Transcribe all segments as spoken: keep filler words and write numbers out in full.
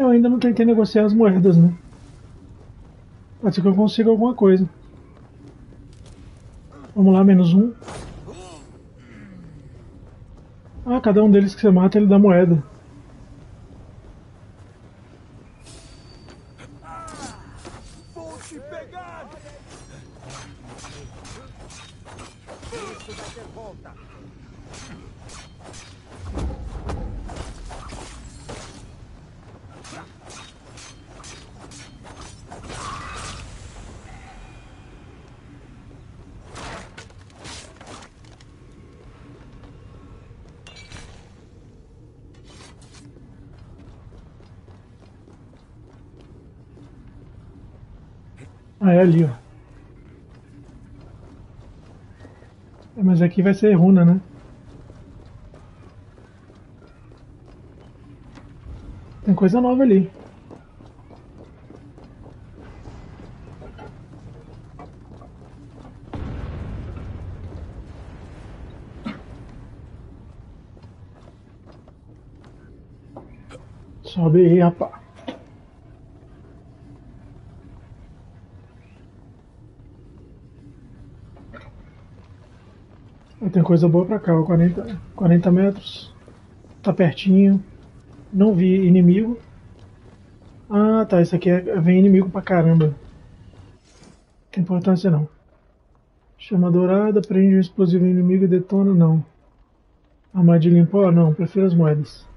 Eu ainda não tentei negociar as moedas, né? Pode ser que eu consiga alguma coisa. Vamos lá, menos um. Ah, cada um deles que você mata, ele dá moeda. Ah, é ali, ó. É, mas aqui vai ser runa, né? Tem coisa nova ali. Sobe aí, rapaz. Tem coisa boa pra cá, quarenta, quarenta metros, tá pertinho, não vi inimigo. Ah tá, isso aqui é, vem inimigo pra caramba, não tem importância não. Chama dourada, prende um explosivo inimigo e detona, não. Armadilha em pó, não, prefiro as moedas.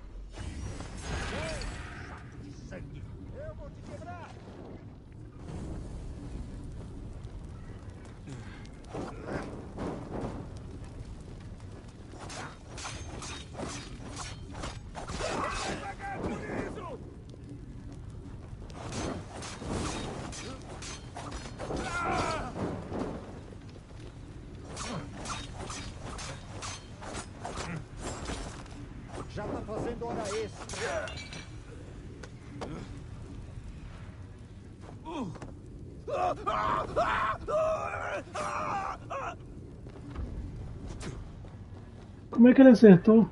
Como é que ele acertou?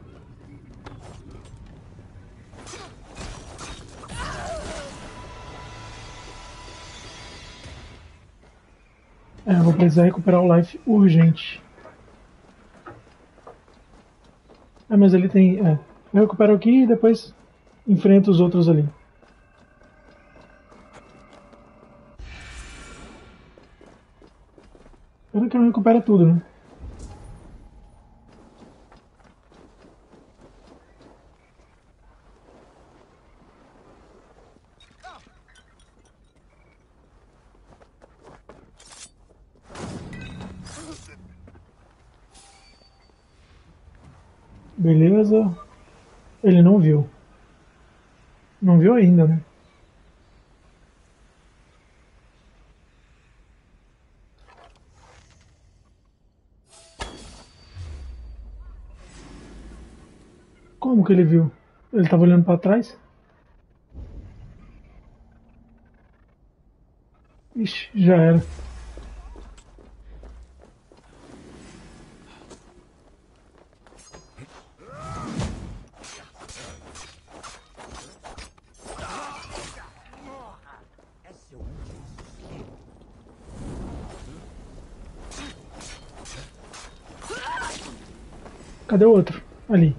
É, eu vou precisar recuperar o life urgente. É, mas ele tem... É, eu recupero aqui e depois enfrento os outros ali. Pena que não recupera tudo, né? Beleza, ele não viu, não viu ainda, né? Como que ele viu? Ele estava olhando para trás? Ixi, já era. Cadê o outro? Ali.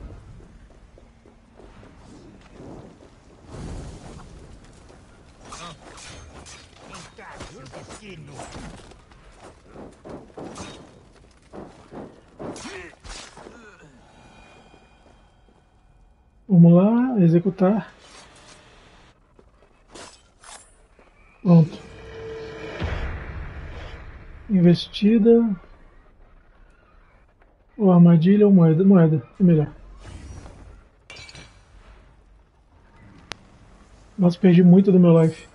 Vamos lá, executar. Pronto. Investida. Ou armadilha ou moeda. Moeda, é melhor. Nossa, perdi muito do meu life.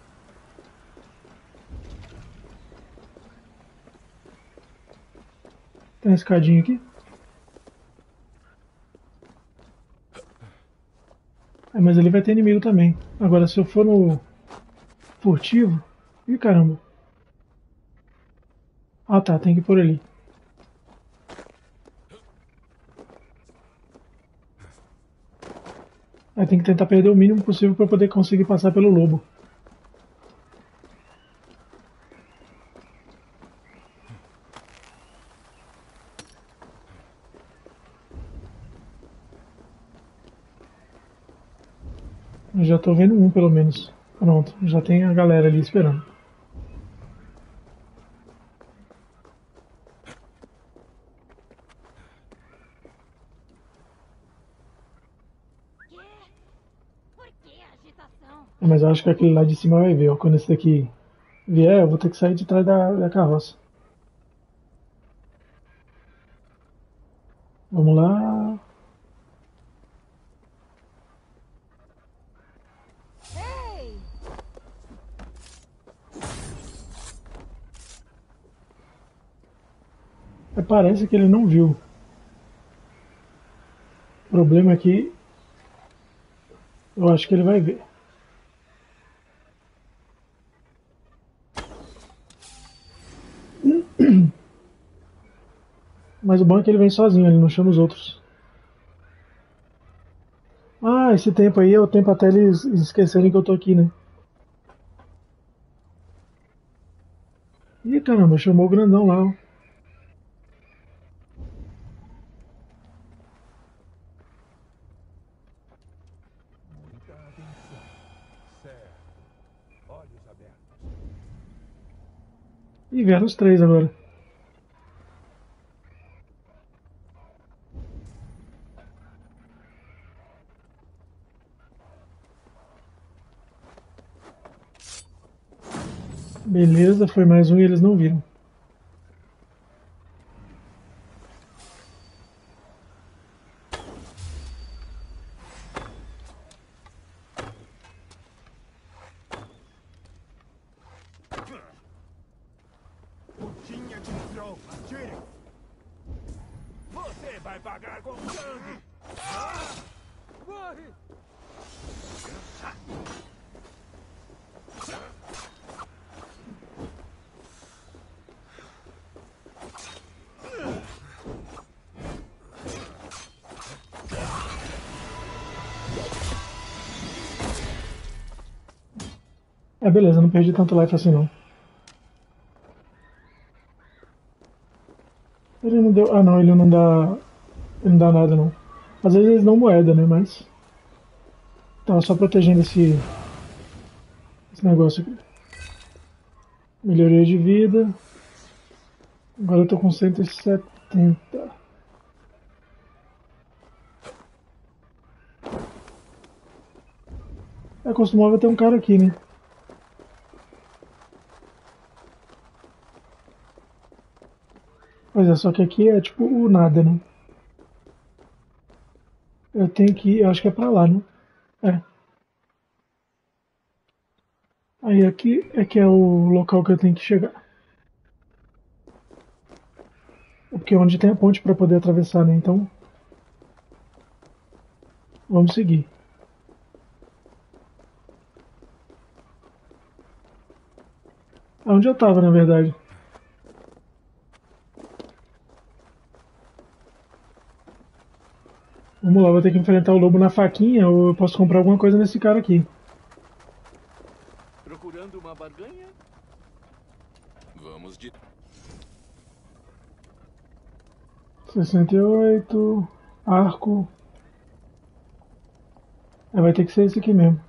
Tem uma escadinha aqui. É, mas ali vai ter inimigo também. Agora, se eu for no furtivo... Ih, caramba. Ah, tá. Tem que ir por ali. Aí tem que tentar perder o mínimo possível para poder conseguir passar pelo lobo. Eu já estou vendo um, pelo menos. Pronto, já tem a galera ali esperando. Mas eu acho que aquele lá de cima vai ver, ó. Quando esse daqui vier, eu vou ter que sair de trás da, da carroça. Vamos lá. Ei! Parece que ele não viu. O problema é que eu acho que ele vai ver. Mas o bom é que ele vem sozinho, ele não chama os outros. Ah, esse tempo aí é o tempo até eles esquecerem que eu tô aqui, né? Ih, caramba, chamou o grandão lá, ó. E vieram os três agora. Beleza, foi mais um e eles não viram. Você vai pagar com sangue! Morre! Ah, beleza, não perdi tanto life assim não. Ele não deu... Ah não, ele não dá... Ele não dá nada não. Às vezes eles dão moeda, né, mas... Tava só protegendo esse... Esse negócio aqui. Melhoria de vida. Agora eu tô com cento e setenta. É, costumava ter um cara aqui, né? Pois é, só que aqui é tipo o nada, né? Eu tenho que ir, eu acho que é pra lá, né? É. Aí aqui é que é o local que eu tenho que chegar. Porque é onde tem a ponte pra poder atravessar, né? Então... Vamos seguir. É onde eu tava, na verdade. Vamos lá, vou ter que enfrentar o lobo na faquinha ou eu posso comprar alguma coisa nesse cara aqui. Procurando uma barganha? Vamos de... sessenta e oito... Arco... É, vai ter que ser esse aqui mesmo.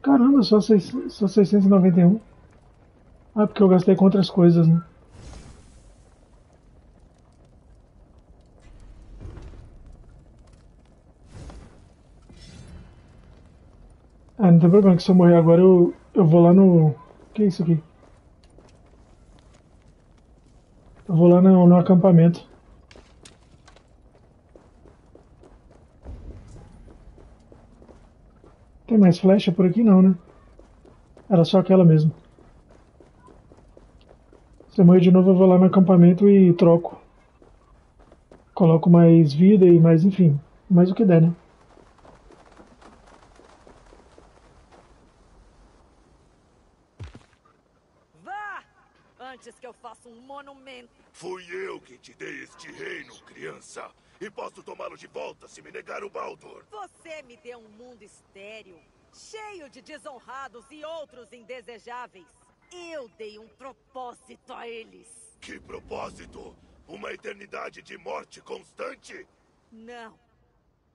Caramba, só, seis, só seiscentos e noventa e um. Ah, porque eu gastei com outras coisas, né? Ah, não tem problema que se eu morrer agora eu, eu vou lá no... Que é isso aqui? Eu vou lá no, no acampamento. Tem mais flecha por aqui não, né? Era só aquela mesmo. Se eu morrer de novo eu vou lá no acampamento e troco. Coloco mais vida e mais, enfim, mais o que der, né? Antes que eu faça um monumento. Fui eu que te dei este reino, criança. E posso tomá-lo de volta se me negar o Baldur. Você me deu um mundo estéril, cheio de desonrados e outros indesejáveis. Eu dei um propósito a eles. Que propósito? Uma eternidade de morte constante? Não.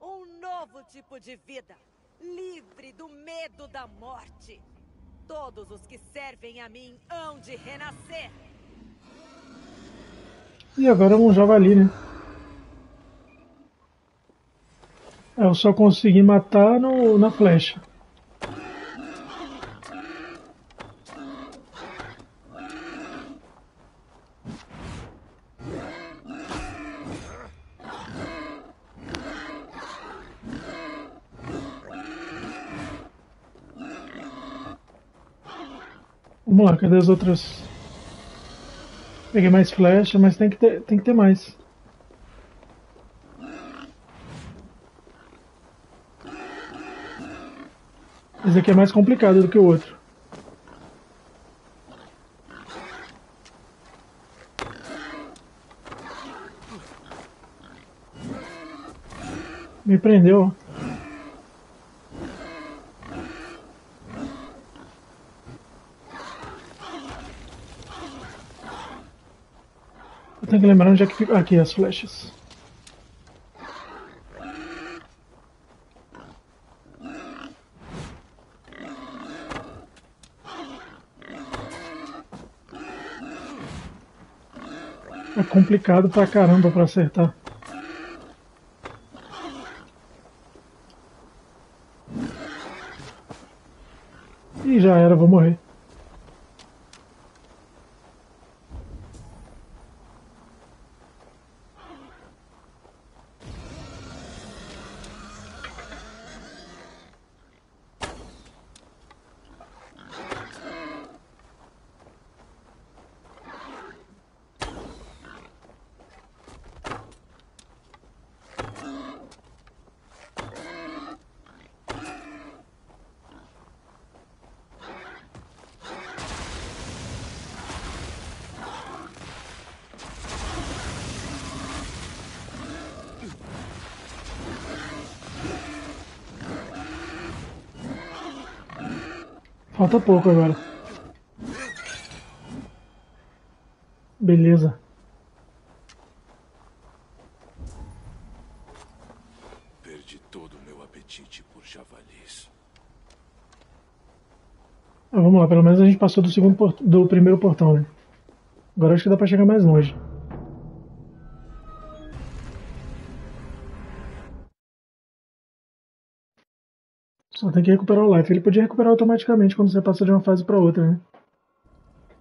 Um novo tipo de vida, livre do medo da morte. Todos os que servem a mim hão de renascer. E agora é um javali, né? Eu só consegui matar no, na flecha. Vamos lá, cadê as outras? Peguei mais flecha, mas tem que ter, tem que ter mais. Esse aqui é mais complicado do que o outro. Me prendeu. Eu tenho que lembrar onde é que fica. Aqui as flechas. É complicado pra caramba pra acertar. E já era, vou morrer. Falta pouco agora. Beleza. Perdi todo o meu apetite por javalis. Ah, vamos lá, pelo menos a gente passou do segundo port... do primeiro portão, né? Agora acho que dá pra chegar mais longe. Só tem que recuperar o life. Ele podia recuperar automaticamente quando você passa de uma fase para outra, né?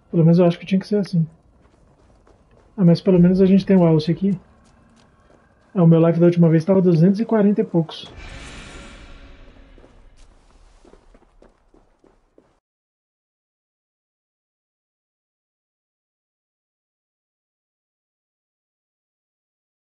Pelo menos eu acho que tinha que ser assim. Ah, mas pelo menos a gente tem o alce aqui. Ah, o meu life da última vez estava duzentos e quarenta e poucos.